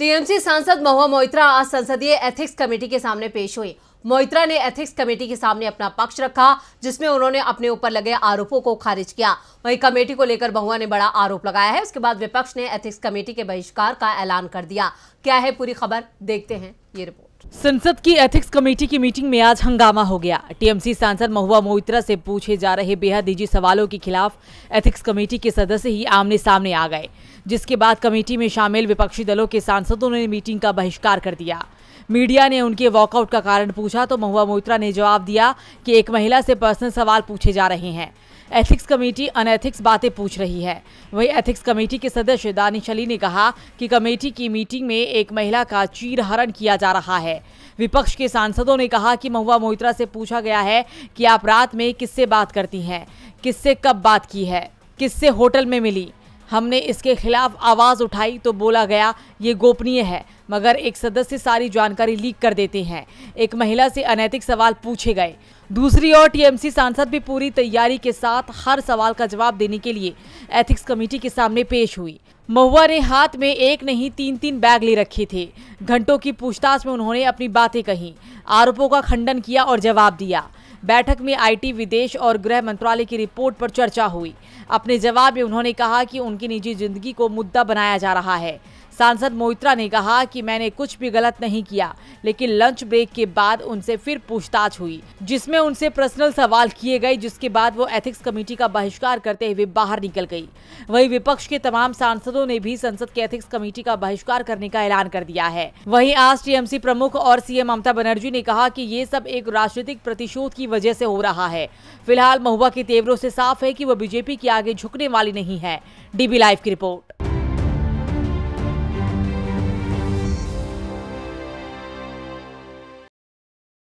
TMC सांसद महुआ मोइत्रा आज संसदीय एथिक्स कमेटी के सामने पेश हुई। मोइत्रा ने एथिक्स कमेटी के सामने अपना पक्ष रखा, जिसमें उन्होंने अपने ऊपर लगे आरोपों को खारिज किया। वहीं कमेटी को लेकर महुआ ने बड़ा आरोप लगाया है। उसके बाद विपक्ष ने एथिक्स कमेटी के बहिष्कार का ऐलान कर दिया। क्या है पूरी खबर, देखते हैं ये रिपोर्ट। संसद की एथिक्स कमेटी की मीटिंग में आज हंगामा हो गया। टीएमसी सांसद महुआ मोइत्रा से पूछे जा रहे बेहद निजी सवालों के खिलाफ एथिक्स कमेटी के सदस्य ही आमने सामने आ गए, जिसके बाद कमेटी में शामिल विपक्षी दलों के सांसदों ने मीटिंग का बहिष्कार कर दिया। मीडिया ने उनके वॉकआउट का कारण पूछा तो महुआ मोइत्रा ने जवाब दिया कि एक महिला से पर्सनल सवाल पूछे जा रहे हैं, एथिक्स कमेटी अनएथिक्स बातें पूछ रही है। वहीं एथिक्स कमेटी के सदस्य दानिश अली ने कहा कि कमेटी की मीटिंग में एक महिला का चीरहरण किया जा रहा है। विपक्ष के सांसदों ने कहा कि महुआ मोइत्रा से पूछा गया है कि आप रात में किससे बात करती हैं, किससे कब बात की है, किससे होटल में मिली। हमने इसके खिलाफ आवाज़ उठाई तो बोला गया ये गोपनीय है, मगर एक सदस्य सारी जानकारी लीक कर देते हैं। एक महिला से अनैतिक सवाल पूछे गए। दूसरी ओर टीएमसी सांसद भी पूरी तैयारी के साथ हर सवाल का जवाब देने के लिए एथिक्स कमेटी के सामने पेश हुई। महुआ ने हाथ में एक नहीं 3-3 बैग ले रखे थे। घंटों की पूछताछ में उन्होंने अपनी बातें कही, आरोपों का खंडन किया और जवाब दिया। बैठक में आईटी, विदेश और गृह मंत्रालय की रिपोर्ट पर चर्चा हुई। अपने जवाब में उन्होंने कहा कि उनकी निजी जिंदगी को मुद्दा बनाया जा रहा है। सांसद मोइत्रा ने कहा कि मैंने कुछ भी गलत नहीं किया, लेकिन लंच ब्रेक के बाद उनसे फिर पूछताछ हुई, जिसमें उनसे पर्सनल सवाल किए गए, जिसके बाद वो एथिक्स कमेटी का बहिष्कार करते हुए बाहर निकल गई। वहीं विपक्ष के तमाम सांसदों ने भी संसद के एथिक्स कमेटी का बहिष्कार करने का ऐलान कर दिया है। वहीं आज टीएमसी प्रमुख और सीएम ममता बनर्जी ने कहा कि ये सब एक राजनीतिक प्रतिशोध की वजह से हो रहा है। फिलहाल महुआ के तेवरों से साफ है कि वो बीजेपी के आगे झुकने वाली नहीं है। डीबी लाइव की रिपोर्ट।